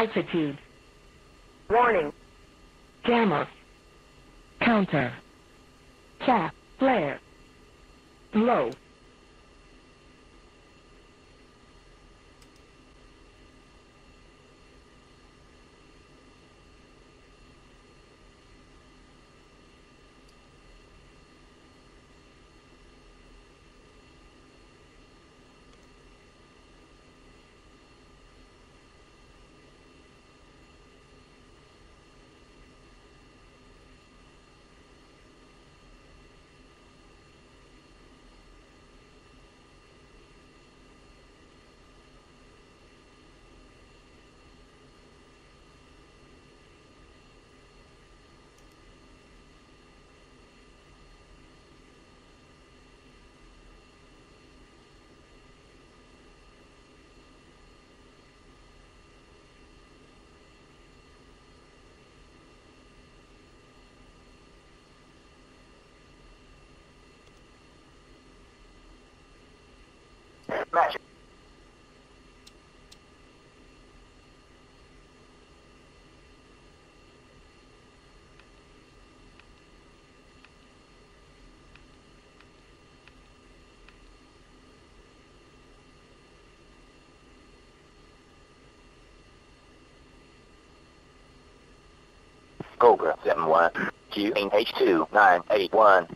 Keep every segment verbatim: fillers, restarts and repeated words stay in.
Altitude. Warning. Jammer. Counter. Cap. Flare. Blow. Magic. Cobra seven one, Q N H two nine eight one.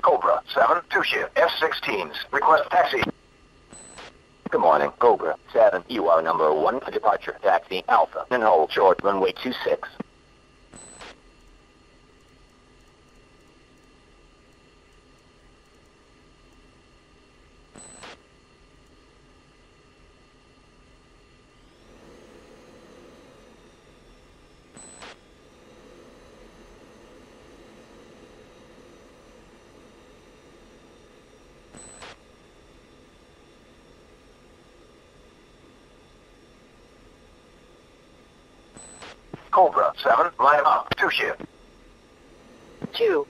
Cobra seven, two shift, F sixteens, request taxi. Good morning, Cobra seven, you are number one for departure, taxi Alpha, and hold short runway two six. Cobra seven, line up, two shift. Two.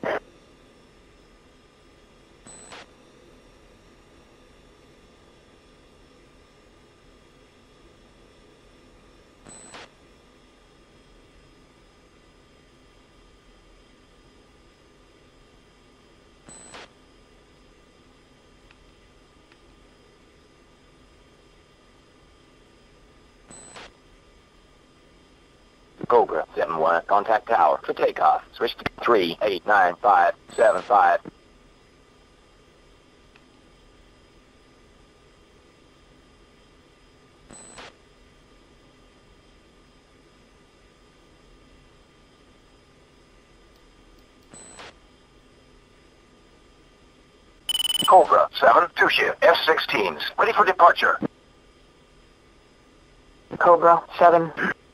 Cobra seven one, contact tower for takeoff. Switch to three eight nine five seven five. Cobra seven, two shift, F sixteens, ready for departure. Cobra seven.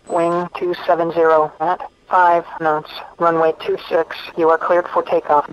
Wing two seven zero at five knots, runway two six, you are cleared for takeoff.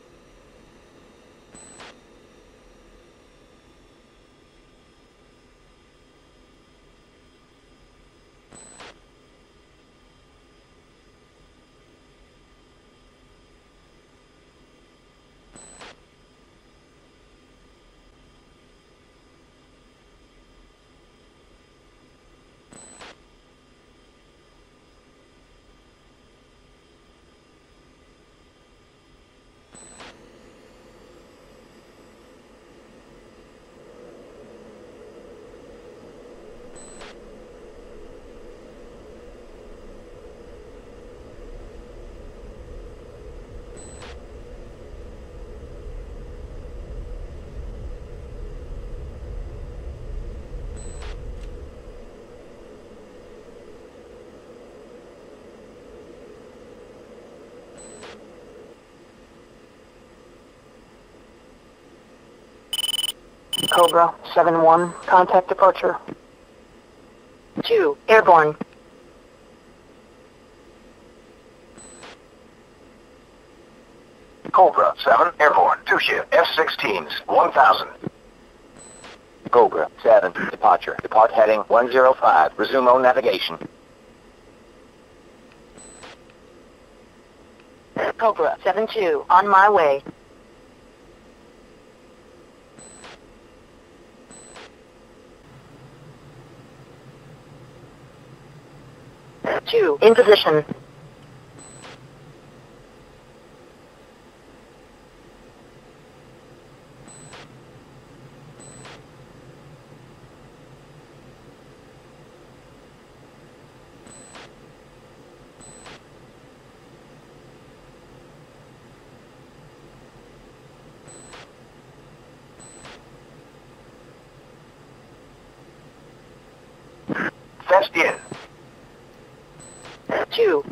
Cobra, seven one, contact departure. two, airborne. Cobra, seven, airborne, two ship, F sixteens, one thousand. Cobra, seven, departure, depart heading one zero five, resume on navigation. Cobra, seven two, on my way. two, in position. Thrust in. Two.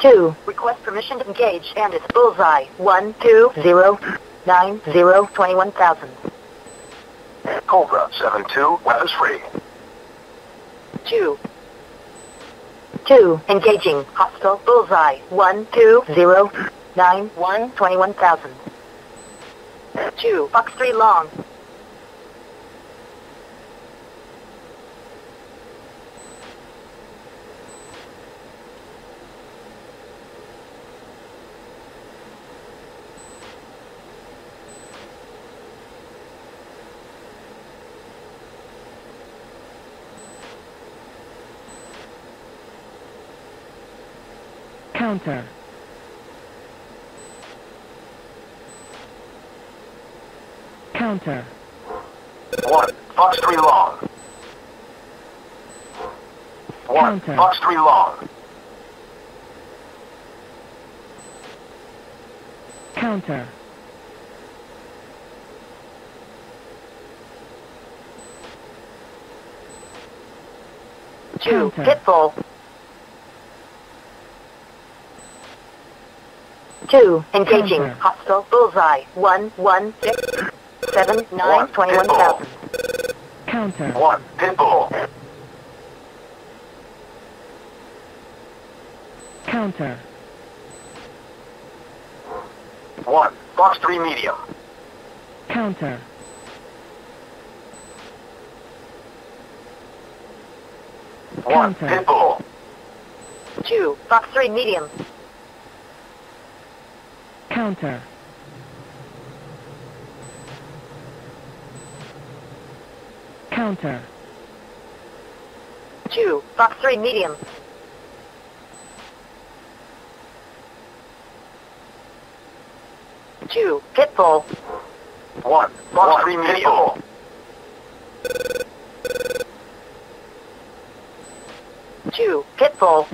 two. Request permission to engage and it's Bullseye. one two zero nine zero twenty-one thousand. Cobra seven two, weapons free. two. two. Engaging. Hostile Bullseye. one two zero nine one twenty-one thousand. two. Fox three long. Counter. Counter. One, Fox three long. One, Counter. Fox three long. Counter. Two, Pitbull. two. Engaging. Counter. Hostile. Bullseye. one one six seven nine twenty-one thousand. Counter. one. Pitbull. Counter. one. Fox three medium. Counter. one. Counter. Pitbull. two. Fox three medium. Counter. Counter. two. Fox three medium. two. Pitbull. one. Fox three medium. two. Pitbull.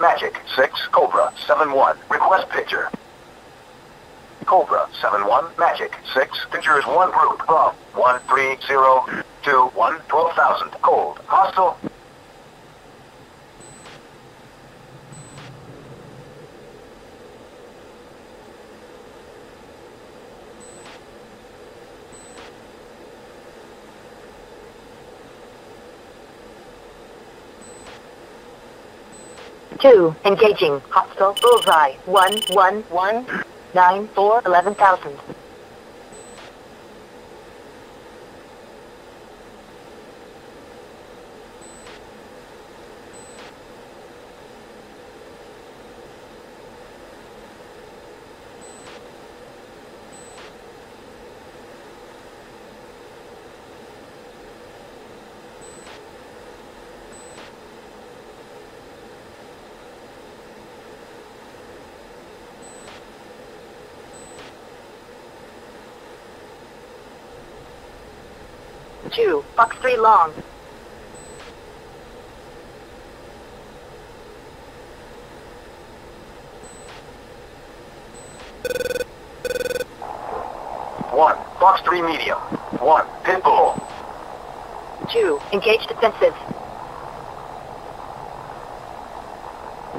Magic six, Cobra seven one, request picture. Cobra seven one, Magic six, picture is one group, above one three zero two one, twelve thousand, cold, hostile. two. Engaging. Hostile. Bullseye. one, one, one, nine, four, eleven thousand. two. Fox three long. one. Fox three medium. one. Pitbull. two. Engage defensive.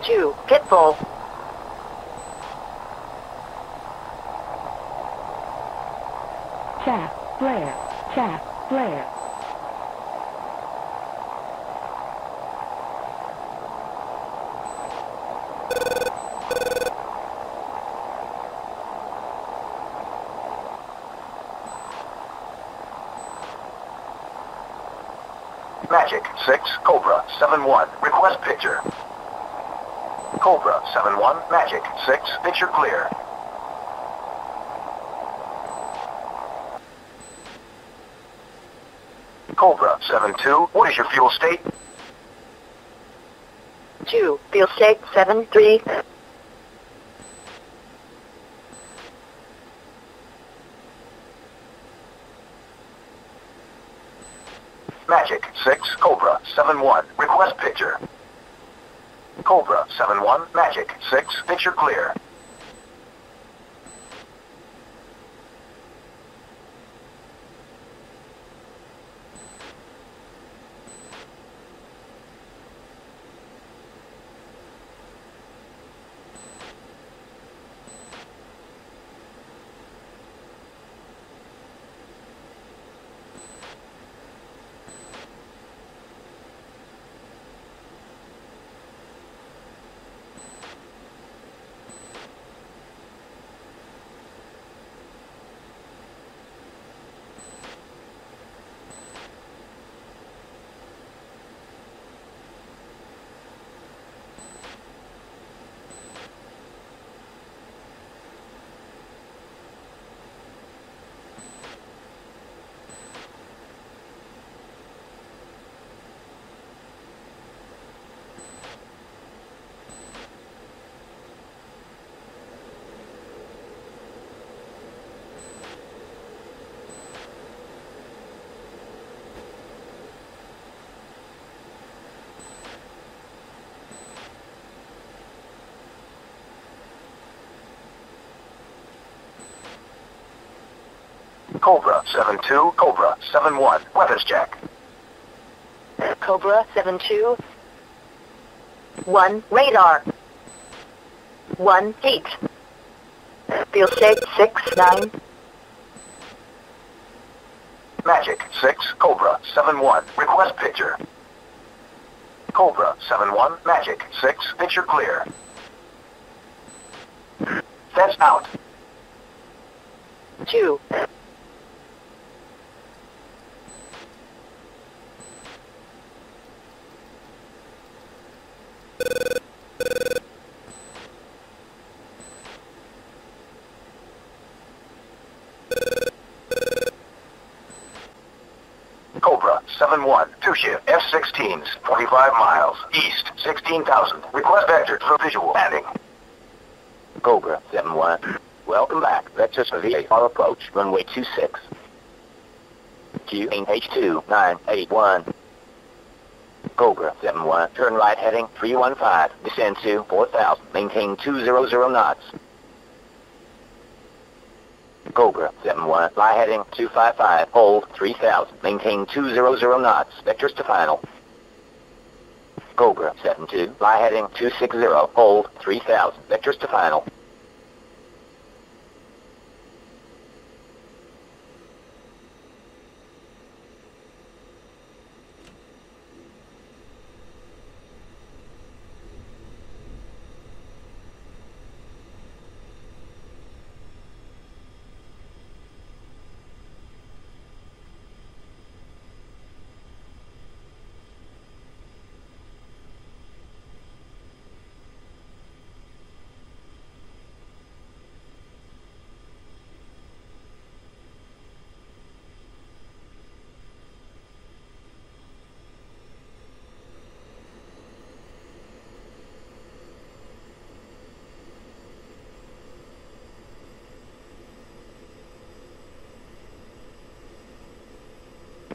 two. Pitbull. Chap, flare, chap. Flare. Magic six, Cobra seven one, request picture. Cobra seven one, Magic six, picture clear. Cobra seven two, what is your fuel state? two. Fuel state seven three. Magic six, Cobra seven one, request picture. Cobra seven one, Magic six, picture clear. Cobra seven two, Cobra seven one, weapons check. Cobra seven two, one, radar. one, eight. Field state six nine. Magic six, Cobra seven one, request picture. Cobra seven one, Magic six, picture clear. Fence out. two. Cobra seven one, two-ship F sixteens, twenty-five miles, east, sixteen thousand. Request vector for visual landing. Cobra seven one, welcome back. Vectors for V A R approach, runway two six. Q N H two nine eight one. Cobra, seven one, turn right heading three one five, descend to four thousand, maintain two hundred knots. Cobra, seven one, fly heading two five five, hold three thousand, maintain two hundred knots, vectors to final. Cobra, seven two, fly heading two six zero, hold three thousand, vectors to final.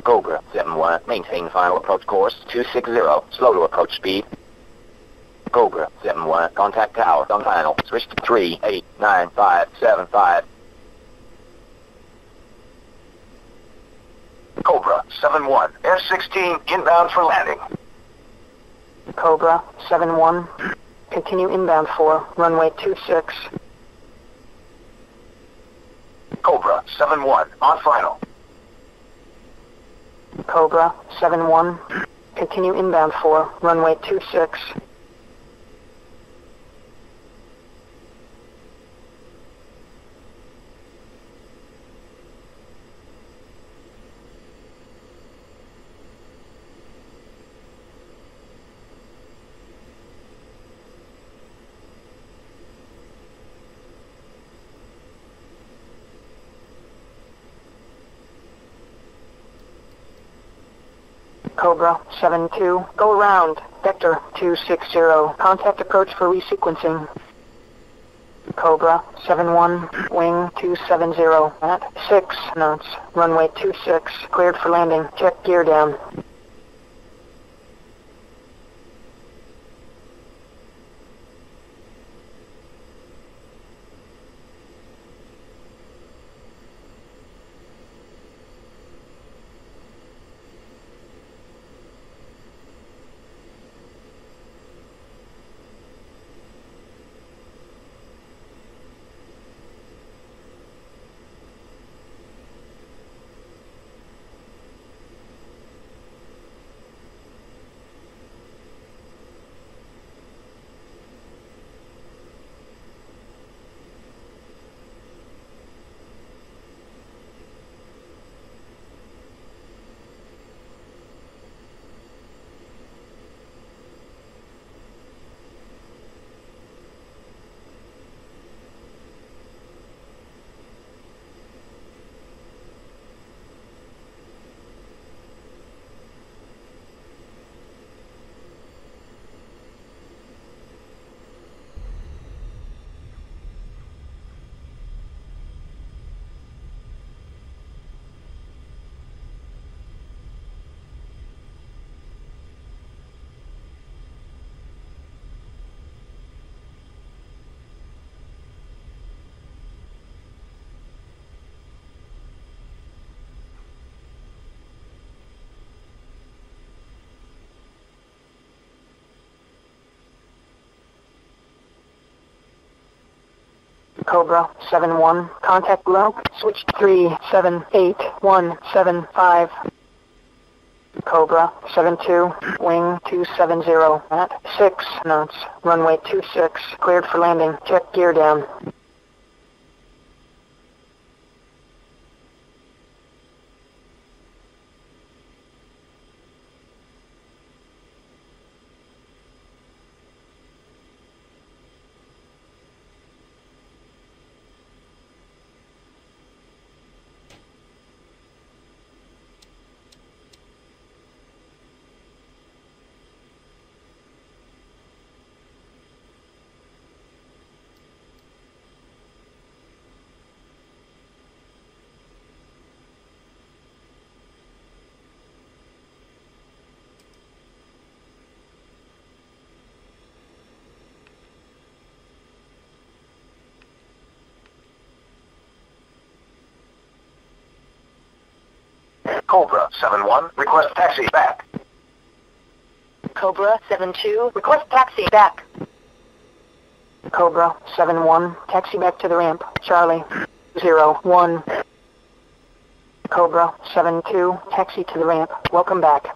Cobra, seven one, maintain final approach course, two six zero, slow to approach speed. Cobra, seven one, contact tower on final, switch to three eight nine five seven five. Cobra, seven one, F sixteen inbound for landing. Cobra, seven one, continue inbound for runway two six. Cobra, seven one, on final. Cobra, seven one, continue inbound for runway two six. Cobra, seven two, go around, vector, two six zero, contact approach for resequencing. Cobra, seven one, wing, two seven zero, at six knots, runway two six, cleared for landing, check gear down. Cobra, seven one, contact low, switch three seven eight one seven five. Cobra, seven two, wing, two seven zero, at six knots, runway two six, cleared for landing, check gear down. Cobra seven one, request taxi back. Cobra seven two, request taxi back. Cobra seven one, taxi back to the ramp. Charlie zero one. Cobra seven two, taxi to the ramp. Welcome back.